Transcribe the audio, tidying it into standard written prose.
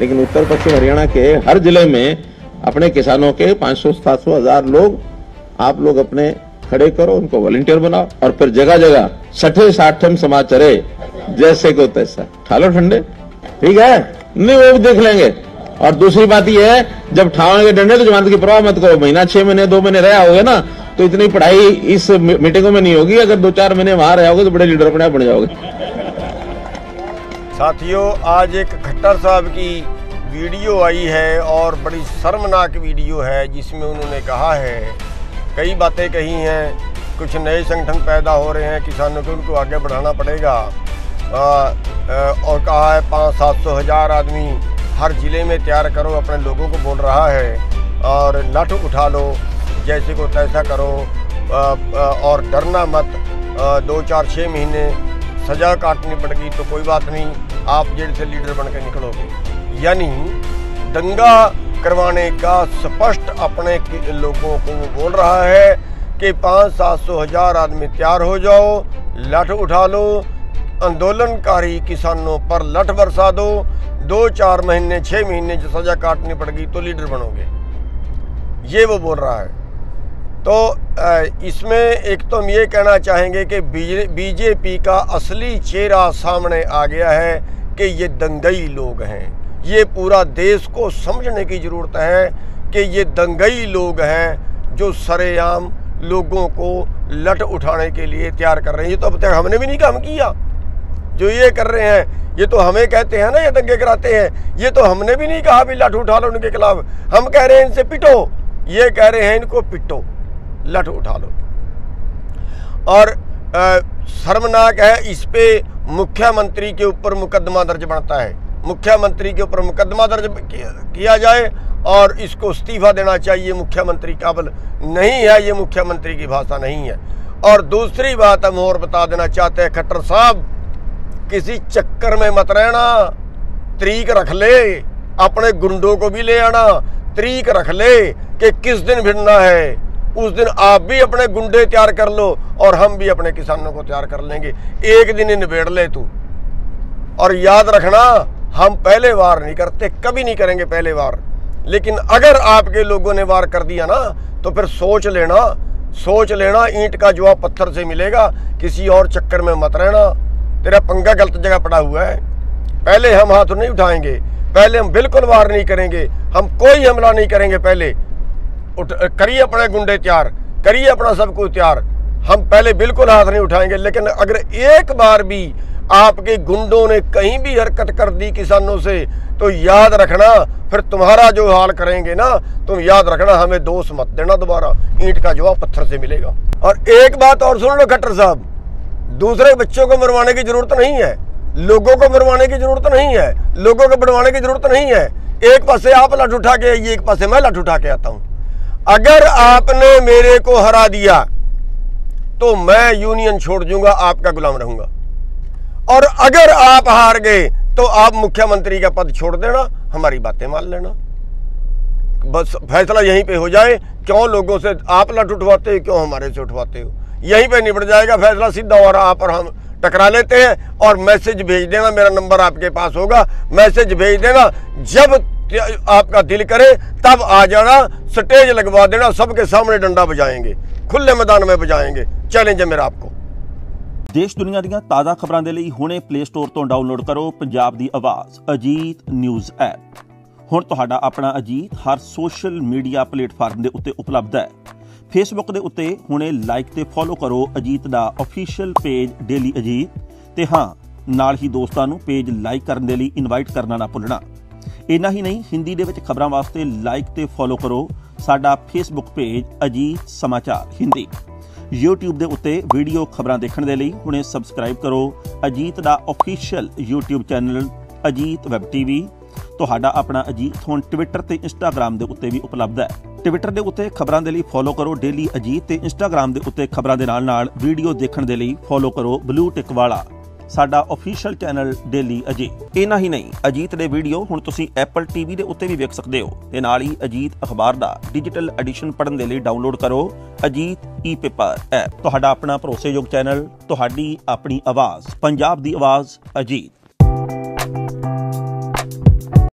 लेकिन उत्तर पश्चिम हरियाणा के हर जिले में अपने किसानों के 500-700 हज़ार लोग आप लोग अपने खड़े करो, उनको वॉलंटियर बनाओ और फिर जगह जगह सठे साठम समाचारे जैसे को तैसा ठालो ठंडे, ठीक है? नहीं वो भी देख लेंगे। और दूसरी बात यह है, जब ठावेंगे डंडे तो जमानत की परवाह मत करो। महीना 6 महीने 2 महीने रहा होगा ना तो इतनी पढ़ाई इस मीटिंगों में नहीं होगी। अगर 2-4 महीने वहां रहोगे तो बड़े लीडर अपने आप बन जाओगे। साथियों, आज एक खट्टर साहब की वीडियो आई है और बड़ी शर्मनाक वीडियो है, जिसमें उन्होंने कहा है, कई बातें कही हैं, कुछ नए संगठन पैदा हो रहे हैं किसानों के, उनको आगे बढ़ाना पड़ेगा। और कहा है 500-700 हज़ार आदमी हर ज़िले में तैयार करो, अपने लोगों को बोल रहा है, और लाठू उठा लो, जैसे को तैसा करो, और डरना मत, 2-4-6 महीने सज़ा काटनी पड़ेगी तो कोई बात नहीं, आप जेल से लीडर बन के निकलोगे। यानी दंगा करवाने का स्पष्ट अपने लोगों को वो बोल रहा है कि 500-700 हज़ार आदमी तैयार हो जाओ, लाठ उठा लो, आंदोलनकारी किसानों पर लठ बरसा दो, 2-4 महीने 6 महीने जो सज़ा काटनी पड़ेगी तो लीडर बनोगे, ये वो बोल रहा है। तो इसमें एक तो हम ये कहना चाहेंगे कि बीजेपी का असली चेहरा सामने आ गया है कि ये दंगई लोग हैं। ये पूरा देश को समझने की ज़रूरत है कि ये दंगई लोग हैं जो सरेआम लोगों को लट उठाने के लिए तैयार कर रहे हैं। ये तो अब तक हमने भी नहीं काम किया, जो ये कर रहे हैं। ये तो हमें कहते हैं ना, ये दंगे कराते हैं, ये तो हमने भी नहीं कहा भी लट उठा लो उनके खिलाफ। हम कह रहे हैं इनसे पिटो, ये कह रहे हैं इनको पिटो, लट उठा लो। और शर्मनाक है, इस पर मुख्यमंत्री के ऊपर मुकदमा दर्ज बनता है। मुख्यमंत्री के ऊपर मुकदमा दर्ज किया जाए और इसको इस्तीफा देना चाहिए। मुख्यमंत्री काबिल नहीं है, ये मुख्यमंत्री की भाषा नहीं है। और दूसरी बात हम और बता देना चाहते हैं, खट्टर साहब किसी चक्कर में मत रहना, तरीक रख ले, अपने गुंडों को भी ले आना, तरीक रख ले कि किस दिन भिड़ना है, उस दिन आप भी अपने गुंडे तैयार कर लो और हम भी अपने किसानों को तैयार कर लेंगे, एक दिन ही निबेड़ ले तू। और याद रखना, हम पहले वार नहीं करते, कभी नहीं करेंगे पहले वार, लेकिन अगर आपके लोगों ने वार कर दिया ना तो फिर सोच लेना, ईंट का जवाब पत्थर से मिलेगा, किसी और चक्कर में मत रहना, तेरा पंगा गलत जगह पड़ा हुआ है। पहले हम हाथ नहीं उठाएंगे, पहले हम बिल्कुल वार नहीं करेंगे, हम कोई हमला नहीं करेंगे, पहले करिए अपने गुंडे तैयार, करिए अपना सब कुछ तैयार, हम पहले बिल्कुल हाथ नहीं उठाएंगे। लेकिन अगर एक बार भी आपके गुंडों ने कहीं भी हरकत कर दी किसानों से तो याद रखना फिर तुम्हारा जो हाल करेंगे ना, तुम याद रखना, हमें दोष मत देना दोबारा, ईंट का जवाब पत्थर से मिलेगा। और एक बात और सुन लो खट्टर साहब, दूसरे बच्चों को मरवाने की जरूरत नहीं है, लोगों को मरवाने की जरूरत नहीं है, लोगों को बढ़वाने की जरूरत नहीं है। एक पासे आप लाठ उठा के आइए, एक पासे मैं लाठ उठा के आता हूँ। अगर आपने मेरे को हरा दिया तो मैं यूनियन छोड़ दूंगा, आपका गुलाम रहूंगा। और अगर आप हार गए तो आप मुख्यमंत्री का पद छोड़ देना, हमारी बातें मान लेना, बस फैसला यहीं पे हो जाए। क्यों लोगों से आप लट उठवाते हो, क्यों हमारे से उठवाते हो, यहीं पे निपट जाएगा फैसला सीधा। और आप और हम टकरा लेते हैं और मैसेज भेज देना, मेरा नंबर आपके पास होगा, मैसेज भेज देना, जब आपका दिल करे तब आ जाना, स्टेज लगवा देना, सबके सामने डंडा बजाएंगे, खुले मैदान में बजाएंगे। चैलेंज है मेरा आपको। देश दुनिया ਦੀਆਂ ਤਾਜ਼ਾ ਖਬਰਾਂ ਦੇ ਲਈ ਹੁਣੇ ਪਲੇ ਸਟੋਰ ਤੋਂ ਡਾਊਨਲੋਡ ਕਰੋ ਪੰਜਾਬ ਦੀ ਆਵਾਜ਼ ਅਜੀਤ ਨਿਊਜ਼ ਐਪ। ਹੁਣ ਤੁਹਾਡਾ ਆਪਣਾ ਅਜੀਤ ਹਰ ਸੋਸ਼ਲ ਮੀਡੀਆ ਪਲੇਟਫਾਰਮ ਦੇ ਉੱਤੇ ਉਪਲਬਧ ਹੈ। ਫੇਸਬੁੱਕ ਦੇ ਉੱਤੇ ਹੁਣੇ ਲਾਈਕ ਤੇ ਫੋਲੋ ਕਰੋ ਅਜੀਤ ਦਾ ਆਫੀਸ਼ੀਅਲ ਪੇਜ ਡੇਲੀ ਅਜੀਤ, ਤੇ ਹਾਂ ਨਾਲ ਹੀ ਦੋਸਤਾਂ ਨੂੰ ਪੇਜ ਲਾਈਕ ਕਰਨ ਦੇ ਲਈ ਇਨਵਾਈਟ ਕਰਨਾ ਨਾ ਭੁੱਲਣਾ। ਇੰਨਾ ਹੀ ਨਹੀਂ, ਹਿੰਦੀ ਦੇ ਵਿੱਚ ਖਬਰਾਂ ਵਾਸਤੇ ਲਾਈਕ ਤੇ ਫੋਲੋ ਕਰੋ ਸਾਡਾ ਫੇਸਬੁੱਕ ਪੇਜ ਅਜੀਤ ਸਮਾਚਾਰ ਹਿੰਦੀ। YouTube ਦੇ ਉੱਤੇ ਵੀਡੀਓ ਖਬਰਾਂ ਦੇਖਣ ਦੇ ਲਈ ਹੁਣੇ ਸਬਸਕ੍ਰਾਈਬ ਕਰੋ ਅਜੀਤ ਦਾ official YouTube channel Ajit web TV. ਤੁਹਾਡਾ ਆਪਣਾ ਅਜੀਤ ਹੁਣ ਟਵਿੱਟਰ ਤੇ ਇੰਸਟਾਗ੍ਰਾਮ ਦੇ ਉੱਤੇ ਵੀ ਉਪਲਬਧ ਹੈ। ਟਵਿੱਟਰ ਦੇ ਉੱਤੇ ਖਬਰਾਂ ਦੇ ਲਈ ਫੋਲੋ ਕਰੋ ਡੇਲੀ ਅਜੀਤ, ਤੇ ਇੰਸਟਾਗ੍ਰਾਮ ਦੇ ਉੱਤੇ ਖਬਰਾਂ ਦੇ ਨਾਲ-ਨਾਲ ਵੀਡੀਓ ਦੇਖਣ ਦੇ ਲਈ ਫੋਲੋ ਕਰੋ ਬਲੂ ਟਿਕ ਵਾਲਾ ਸਾਡਾ ਆਫੀਸ਼ੀਅਲ ਚੈਨਲ ਡੇਲੀ ਅਜੀਤ। ਇਹਨਾਂ ਹੀ ਨਹੀਂ, ਅਜੀਤ ਦੇ ਵੀਡੀਓ ਹੁਣ ਤੁਸੀਂ ਐਪਲ TV ਦੇ ਉੱਤੇ ਵੀ ਵੇਖ ਸਕਦੇ ਹੋ, ਤੇ ਨਾਲ ਹੀ ਅਜੀਤ ਅਖਬਾਰ ਦਾ ਡਿਜੀਟਲ ਐਡੀਸ਼ਨ ਪੜ੍ਹਨ ਦੇ ਲਈ ਡਾਊਨਲੋਡ ਕਰੋ ਅਜੀਤ ई पेपर ਐਪ। ਤੁਹਾਡਾ ਆਪਣਾ ਭਰੋਸੇਯੋਗ ਚੈਨਲ, ਤੁਹਾਡੀ ਆਪਣੀ ਆਵਾਜ਼, ਪੰਜਾਬ ਦੀ ਆਵਾਜ਼ ਅਜੀਤ।